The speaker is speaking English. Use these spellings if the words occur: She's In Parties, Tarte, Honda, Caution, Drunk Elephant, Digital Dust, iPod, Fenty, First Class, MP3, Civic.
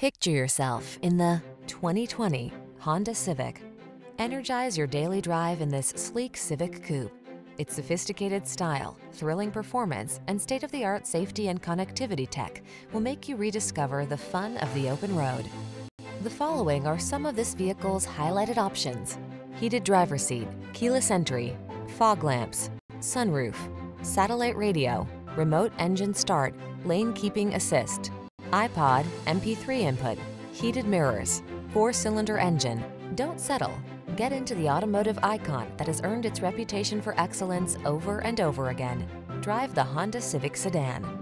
Picture yourself in the 2020 Honda Civic. Energize your daily drive in this sleek Civic coupe. Its sophisticated style, thrilling performance, and state-of-the-art safety and connectivity tech will make you rediscover the fun of the open road. The following are some of this vehicle's highlighted options: heated driver's seat, keyless entry, fog lamps, sunroof, satellite radio, remote engine start, lane keeping assist, iPod, MP3 input, heated mirrors, 4-cylinder engine. Don't settle. Get into the automotive icon that has earned its reputation for excellence over and over again. Drive the Honda Civic sedan.